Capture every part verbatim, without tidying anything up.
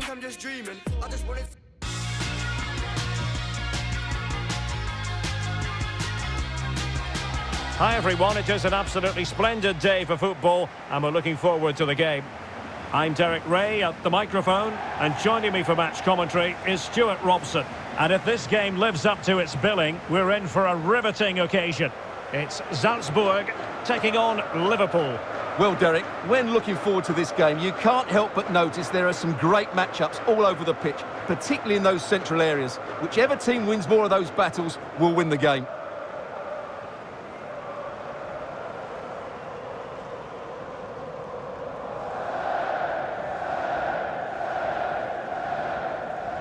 think I'm just dreaming. I just wanted to... Hi everyone, it is an absolutely splendid day for football and we're looking forward to the game. I'm Derek Ray at the microphone and joining me for match commentary is Stuart Robson. And if this game lives up to its billing, we're in for a riveting occasion. It's Salzburg taking on Liverpool. Well, Derek, when looking forward to this game, you can't help but notice there are some great matchups all over the pitch, particularly in those central areas. Whichever team wins more of those battles will win the game.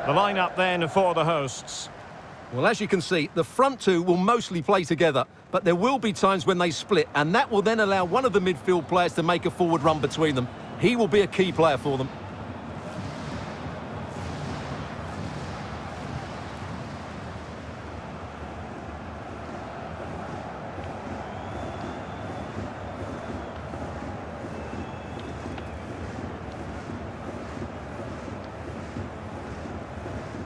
The lineup then for the hosts. Well, as you can see, the front two will mostly play together, but there will be times when they split, and that will then allow one of the midfield players to make a forward run between them. He will be a key player for them.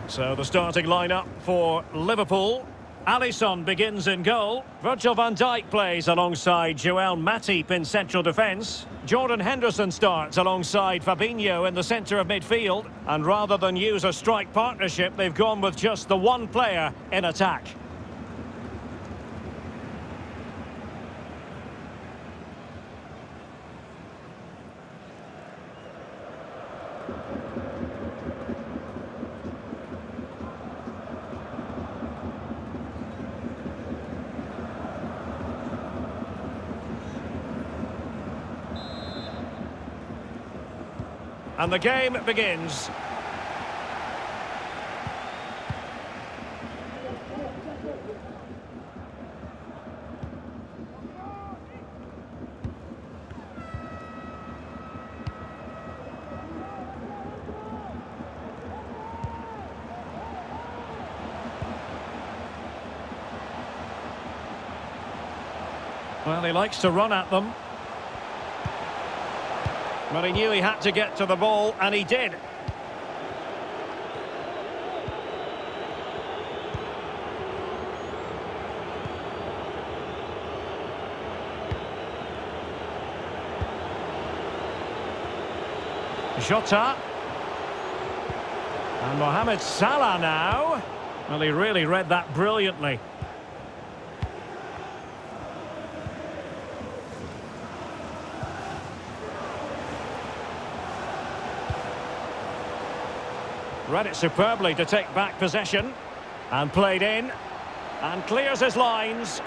So the starting lineup for Liverpool. Alisson begins in goal. Virgil van Dijk plays alongside Joel Matip in central defence. Jordan Henderson starts alongside Fabinho in the centre of midfield. And rather than use a strike partnership, they've gone with just the one player in attack. And the game begins. Well, he likes to run at them. Well, he knew he had to get to the ball, and he did. Jota. And Mohamed Salah now. Well, he really read that brilliantly. Read it superbly to take back possession. And played in. And clears his lines.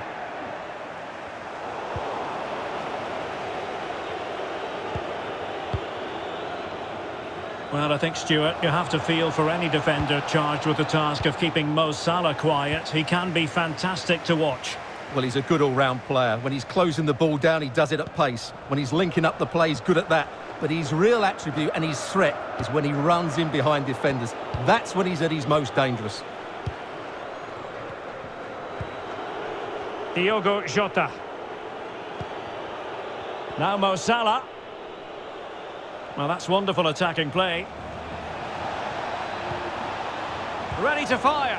Well, I think, Stuart, you have to feel for any defender charged with the task of keeping Mo Salah quiet. He can be fantastic to watch. Well, he's a good all-round player. When he's closing the ball down, he does it at pace. When he's linking up the play, he's good at that. But his real attribute and his threat is when he runs in behind defenders. That's when he's at his most dangerous. Diogo Jota. Now Mo Salah. Well, that's wonderful attacking play. Ready to fire.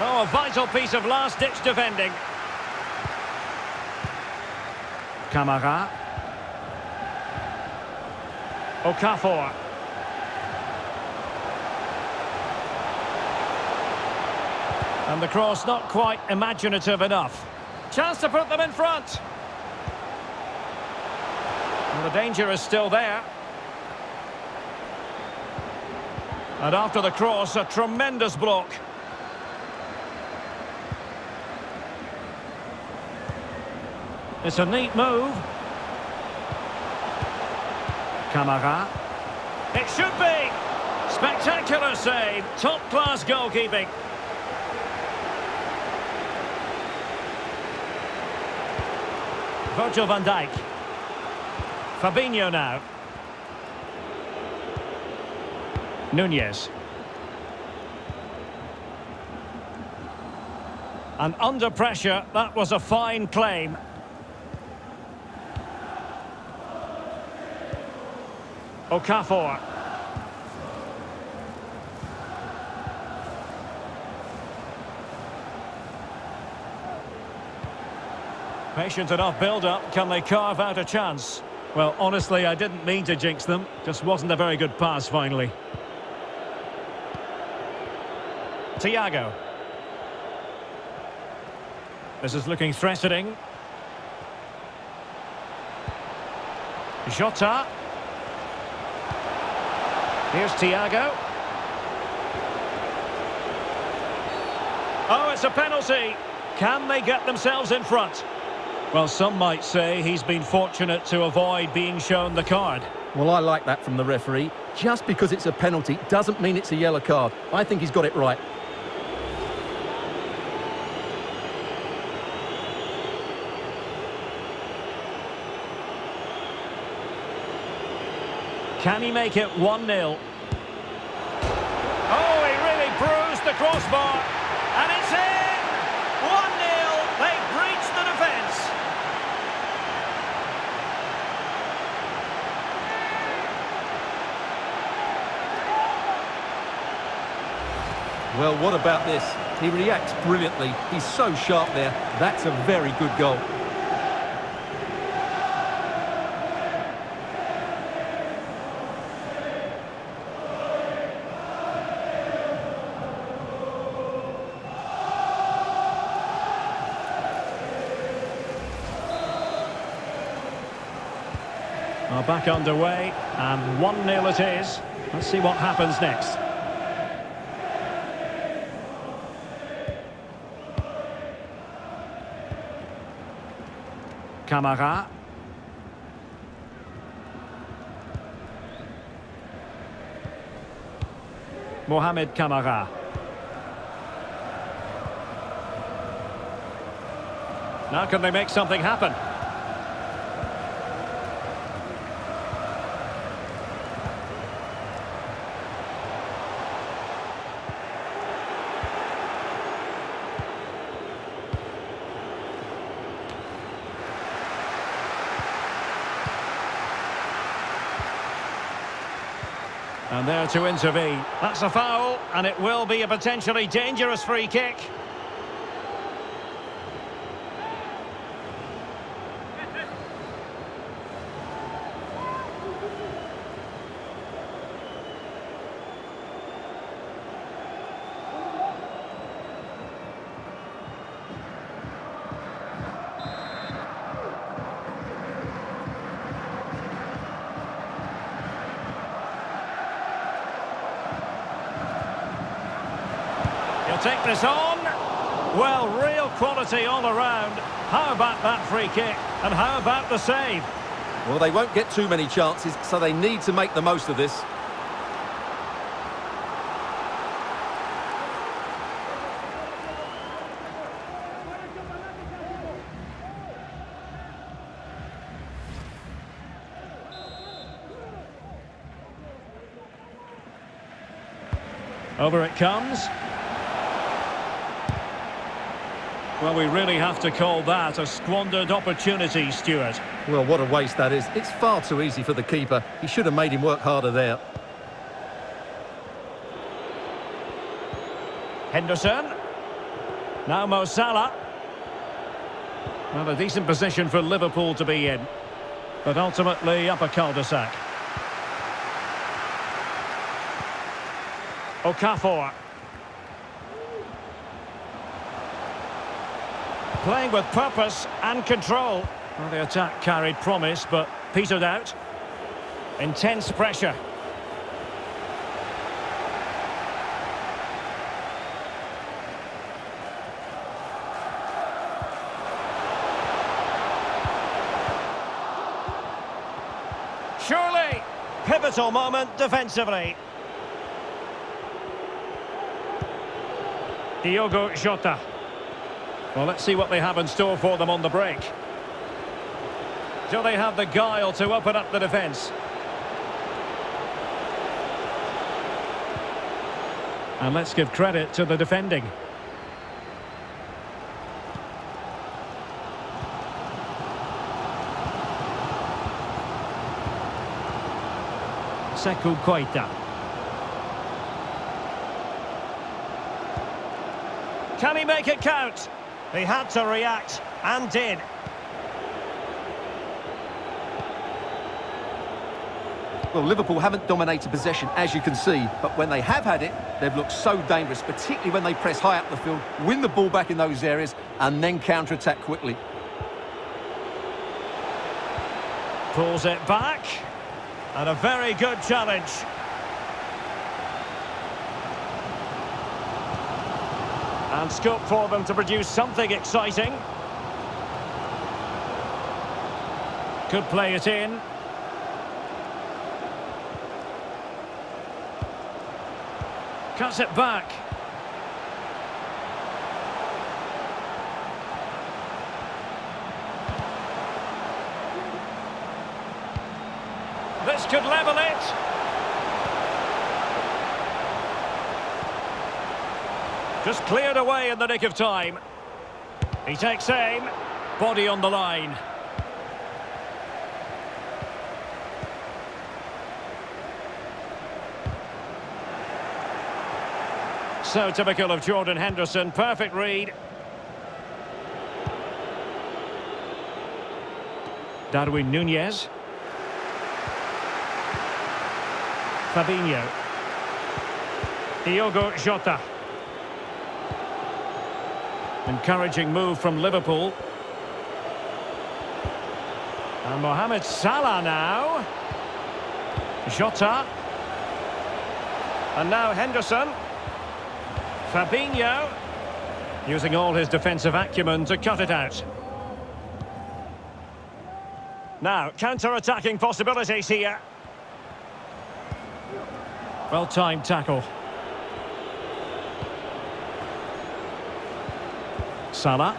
Oh, a vital piece of last-ditch defending. Camara. Okafor. And the cross not quite imaginative enough. Chance to put them in front. And the danger is still there. And after the cross, a tremendous block. It's a neat move. Camara. It should be! Spectacular save. Top-class goalkeeping. Virgil van Dijk. Fabinho now. Nunez. And under pressure, that was a fine claim. Okafor. Patient enough build-up. Can they carve out a chance? Well, honestly, I didn't mean to jinx them. Just wasn't a very good pass, finally. Thiago. This is looking threatening. Jota. Here's Thiago. Oh, it's a penalty. Can they get themselves in front? Well, some might say he's been fortunate to avoid being shown the card. Well, I like that from the referee. Just because it's a penalty doesn't mean it's a yellow card. I think he's got it right. Can he make it one nil? Oh, he really bruised the crossbar. And it's in! one nil, they breached the defence. Well, what about this? He reacts brilliantly. He's so sharp there. That's a very good goal. Are back underway, and one nil it is. Let's see what happens next. Camara. Mohamed Camara. Now can they make something happen? And there to intervene. That's a foul, and it will be a potentially dangerous free kick. Take this on. Well, real quality all around. How about that free kick? And how about the save? Well, they won't get too many chances, so they need to make the most of this. Over it comes. Well, we really have to call that a squandered opportunity, Stuart. Well, what a waste that is. It's far too easy for the keeper. He should have made him work harder there. Henderson. Now Mo Salah. Well, a decent position for Liverpool to be in. But ultimately, up a cul-de-sac. Okafor. Playing with purpose and control. Well, the attack carried promise, but petered out. Intense pressure. Surely, pivotal moment defensively. Diogo Jota. Well, let's see what they have in store for them on the break. Do they have the guile to open up the defence? And let's give credit to the defending. Seikou Keita. Can he make it count? He had to react, and did. Well, Liverpool haven't dominated possession, as you can see, but when they have had it, they've looked so dangerous, particularly when they press high up the field, win the ball back in those areas, and then counter-attack quickly. Pulls it back, and a very good challenge. And scope for them to produce something exciting. Could play it in. Cuts it back. This could level it. Just cleared away in the nick of time. He takes aim. Body on the line. So typical of Jordan Henderson, perfect read. Darwin Nunez. Fabinho. Diogo Jota. Encouraging move from Liverpool. And Mohamed Salah now. Jota. And now Henderson. Fabinho, using all his defensive acumen to cut it out. Now, counter-attacking possibilities here. Well-timed tackle. Salah.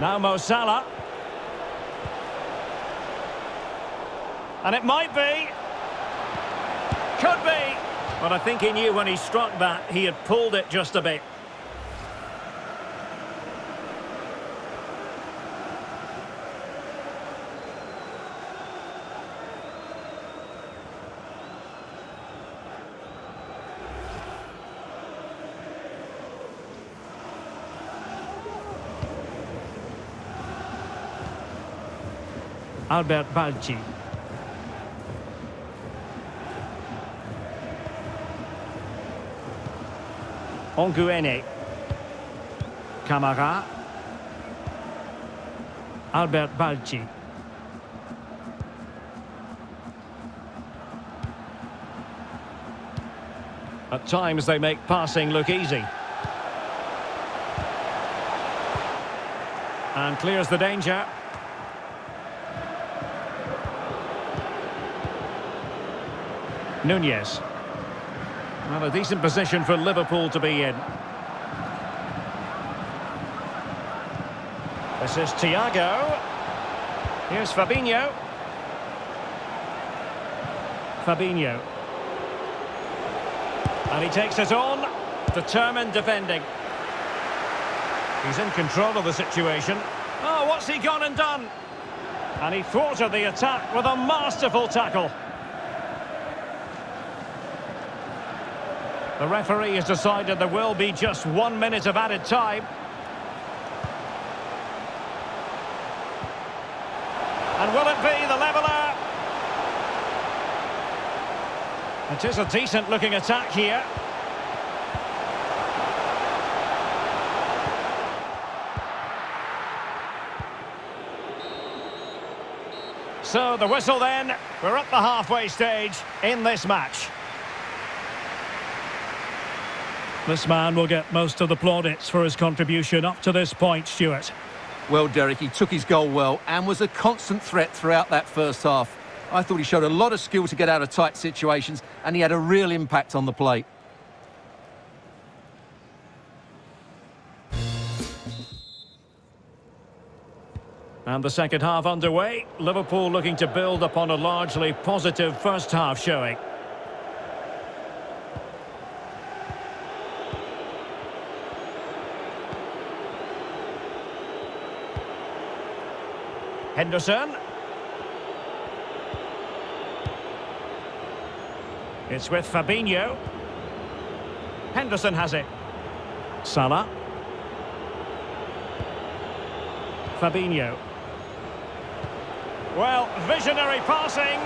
Now Mo Salah. And it might be. Could be. But I think he knew when he struck that, he had pulled it just a bit. Albert Balci. Onguene Camara. Albert Balci. At times they make passing look easy. And clears the danger. Nunez. Well, a decent position for Liverpool to be in. This is Thiago. Here's Fabinho. Fabinho. And he takes it on. Determined defending. He's in control of the situation. Oh, what's he gone and done? And he thwarted the attack with a masterful tackle. The referee has decided there will be just one minute of added time. And will it be the leveller? It is a decent-looking attack here. So the whistle then. We're at the halfway stage in this match. This man will get most of the plaudits for his contribution up to this point, Stuart. Well, Derek, he took his goal well and was a constant threat throughout that first half. I thought he showed a lot of skill to get out of tight situations, and he had a real impact on the play. And the second half underway. Liverpool looking to build upon a largely positive first half showing. Henderson. It's with Fabinho. Henderson has it. Salah. Fabinho. Well, visionary passing.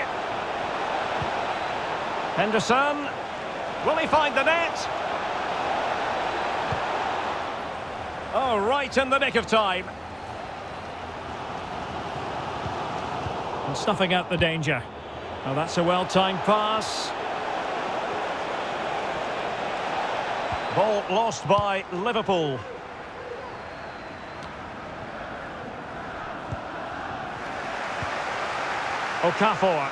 Henderson. Will he find the net? Oh, right in the nick of time. And snuffing out the danger. Now, that's a well-timed pass. Ball lost by Liverpool. Okafor.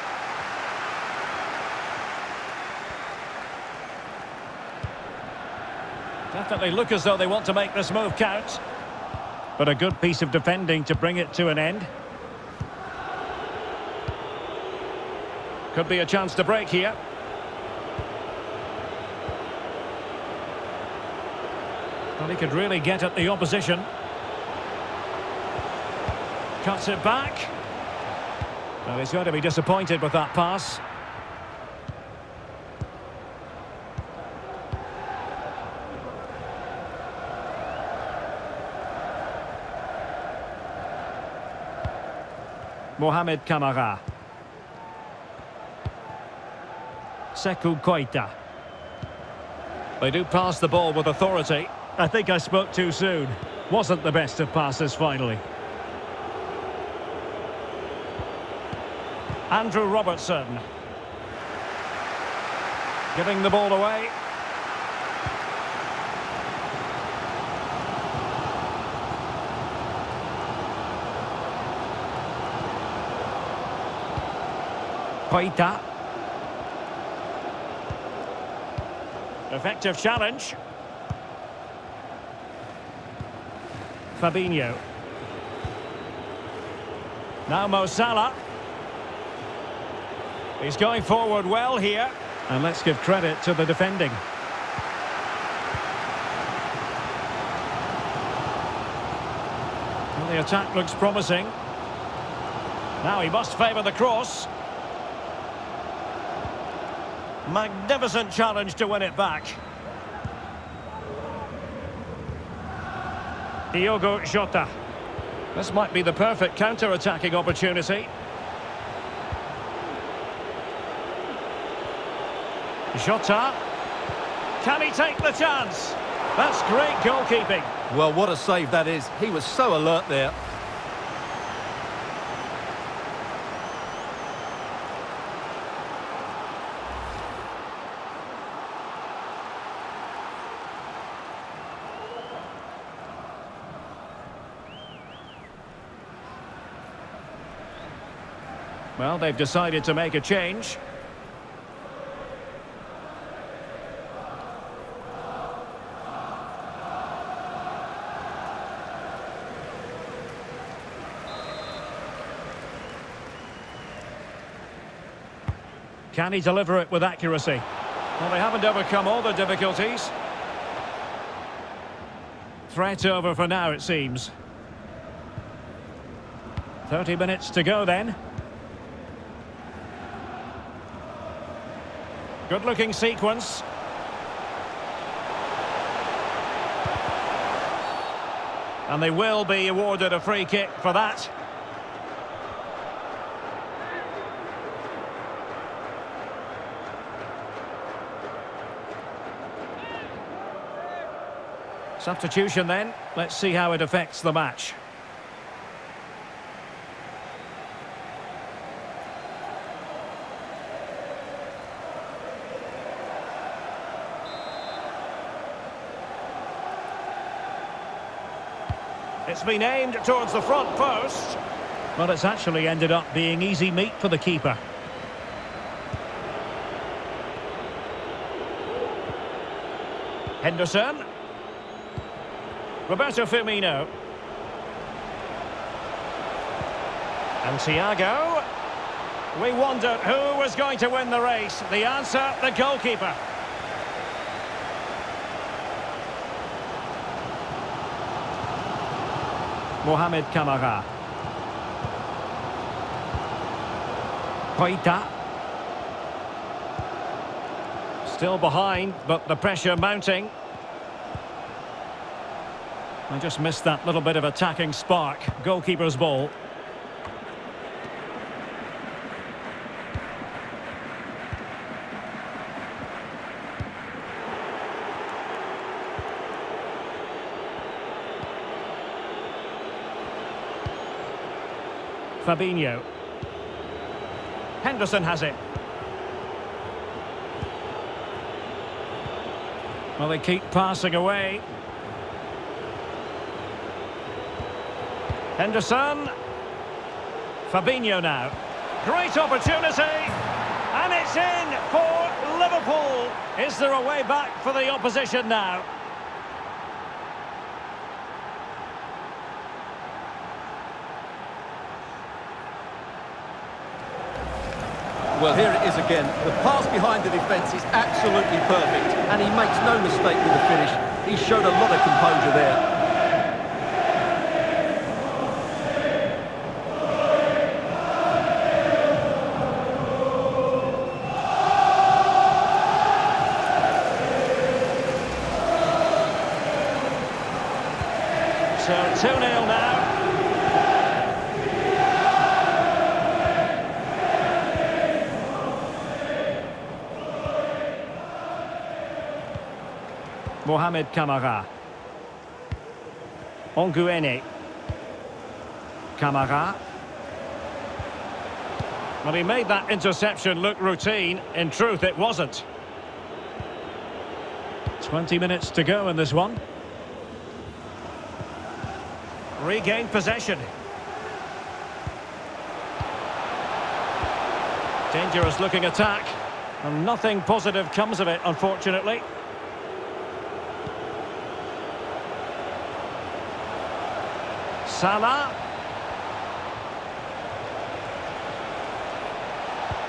Definitely look as though they want to make this move count. But a good piece of defending to bring it to an end. Could be a chance to break here. Well, he could really get at the opposition. Cuts it back. Well, he's going to be disappointed with that pass. Mohamed Camara. Seikou Keita. They do pass the ball with authority. I think I spoke too soon. Wasn't the best of passes finally. Andrew Robertson. Giving the ball away. Keita. Effective challenge. Fabinho. Now Mo Salah. He's going forward well here. And let's give credit to the defending. Well, the attack looks promising. Now he must favour the cross. Magnificent challenge to win it back. Diogo Jota. This might be the perfect counter-attacking opportunity. Jota. Can he take the chance? That's great goalkeeping. Well, what a save that is. He was so alert there. Well, they've decided to make a change. Can he deliver it with accuracy? Well, they haven't overcome all the difficulties. Threat over for now, it seems. thirty minutes to go then. Good-looking sequence. And they will be awarded a free kick for that. Substitution then. Let's see how it affects the match. It's been aimed towards the front post. Well, it's actually ended up being easy meat for the keeper. Henderson. Roberto Firmino. And Thiago. We wondered who was going to win the race. The answer, the goalkeeper. Mohamed Camara. Keita. Still behind, but the pressure mounting. I just missed that little bit of attacking spark. Goalkeeper's ball. Fabinho. Henderson has it. Well, they keep passing away. Henderson. Fabinho now. Great opportunity. And it's in for Liverpool. Is there a way back for the opposition now? Well, here it is again. The pass behind the defence is absolutely perfect, and he makes no mistake with the finish. He showed a lot of composure there. So, two nil now. Mohamed Camara. Onguene. Camara. Well, he made that interception look routine. In truth, it wasn't. twenty minutes to go in this one. Regain possession. Dangerous looking attack. And nothing positive comes of it, unfortunately. Salah.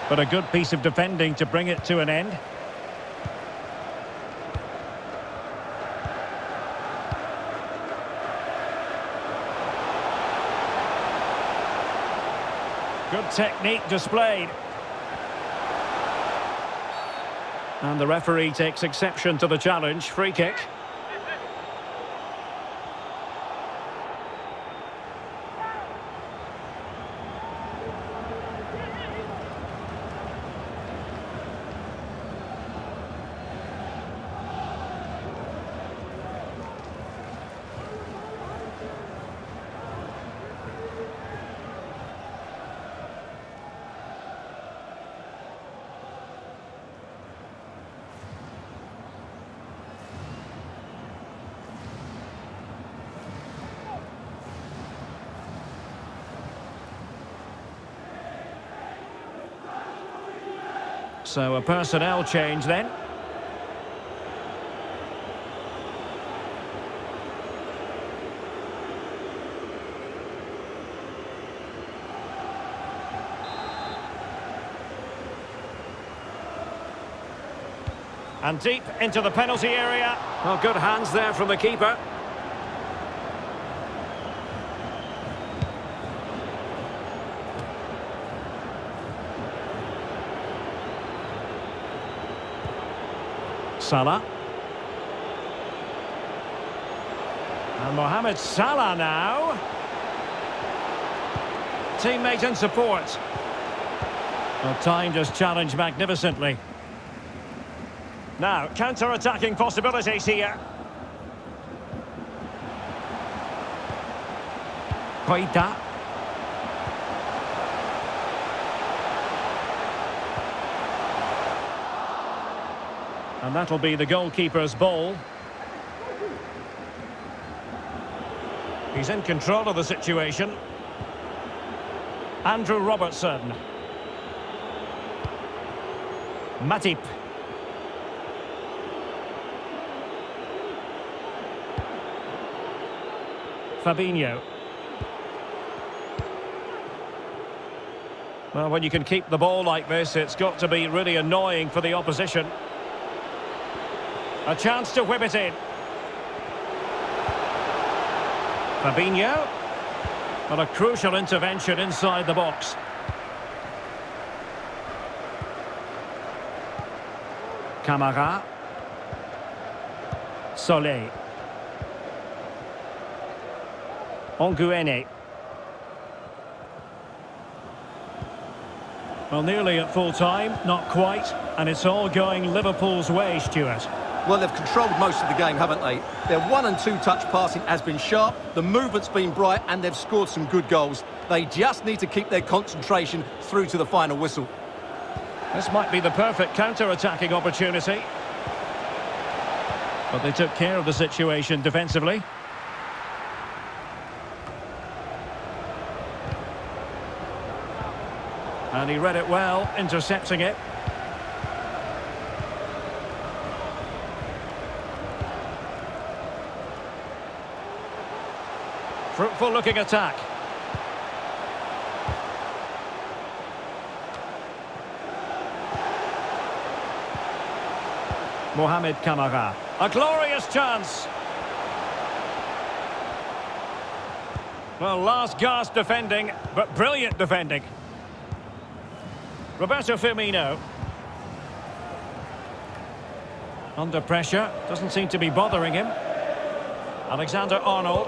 But a good piece of defending to bring it to an end. Good technique displayed. And the referee takes exception to the challenge. Free kick. So a personnel change then. And deep into the penalty area. Well, good hands there from the keeper. Salah. And Mohamed Salah now. Teammate in support. Well, time just challenged magnificently. Now, counter-attacking possibilities here. Keita. And that'll be the goalkeeper's ball. He's in control of the situation. Andrew Robertson. Matip. Fabinho. Well, when you can keep the ball like this, it's got to be really annoying for the opposition. A chance to whip it in. Fabinho. But a crucial intervention inside the box. Camara. Solé. Onguene. Well, nearly at full time, not quite. And it's all going Liverpool's way, Stuart. Well, they've controlled most of the game, haven't they? Their one and two touch passing has been sharp, the movement's been bright, and they've scored some good goals. They just need to keep their concentration through to the final whistle. This might be the perfect counter-attacking opportunity. But they took care of the situation defensively. And he read it well, intercepting it. Fruitful looking attack. Mohamed Camara. A glorious chance. Well, last gasp defending, but brilliant defending. Roberto Firmino. Under pressure, doesn't seem to be bothering him. Alexander-Arnold.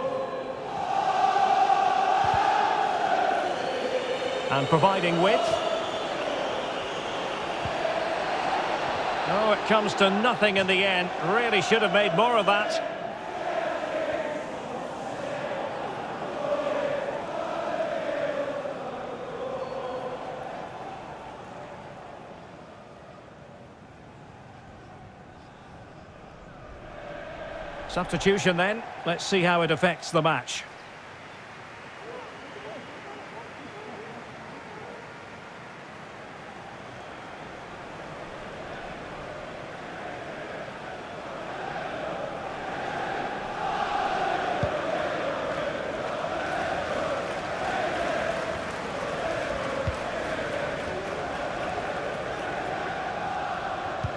And providing width. Oh, it comes to nothing in the end. Really should have made more of that. Substitution then. Let's see how it affects the match.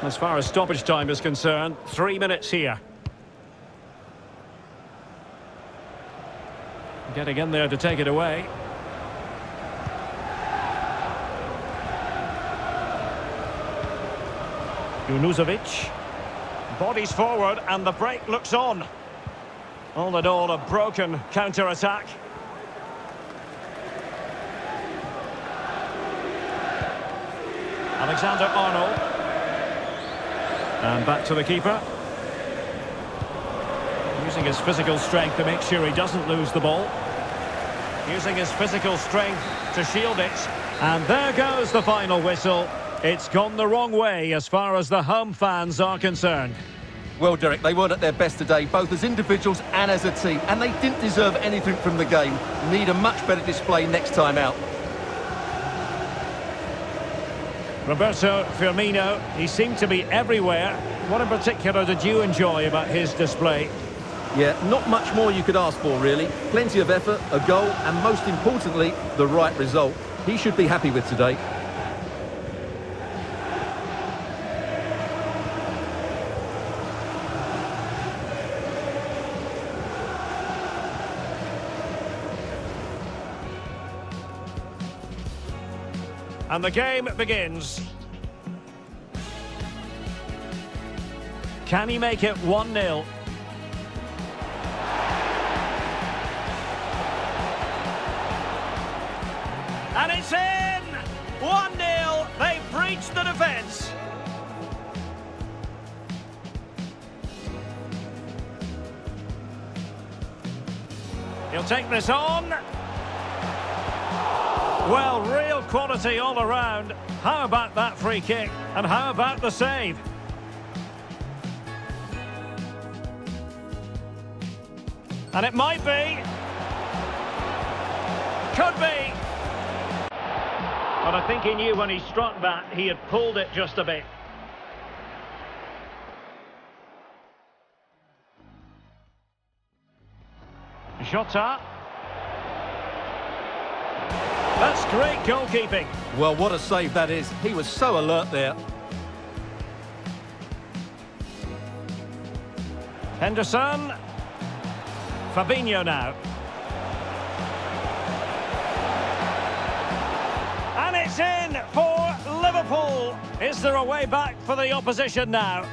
As far as stoppage time is concerned, three minutes here. Getting in there to take it away. Yunuzovic. Bodies forward and the break looks on. All in all, a broken counter-attack. Alexander-Arnold. And back to the keeper. Using his physical strength to make sure he doesn't lose the ball. Using his physical strength to shield it. And there goes the final whistle. It's gone the wrong way as far as the home fans are concerned. Well, Derek, they weren't at their best today, both as individuals and as a team. And they didn't deserve anything from the game. Need a much better display next time out. Roberto Firmino, he seemed to be everywhere. What in particular did you enjoy about his display? Yeah, not much more you could ask for, really. Plenty of effort, a goal, and most importantly, the right result. He should be happy with today. And the game begins. Can he make it one nil? And it's in! one nil, they breach the defence. He'll take this on. Well, real quality all around. How about that free kick? And how about the save? And it might be. Could be. But I think he knew when he struck that, he had pulled it just a bit. Jota. That's great goalkeeping. Well, what a save that is. He was so alert there. Henderson. Fabinho now. And it's in for Liverpool. Is there a way back for the opposition now?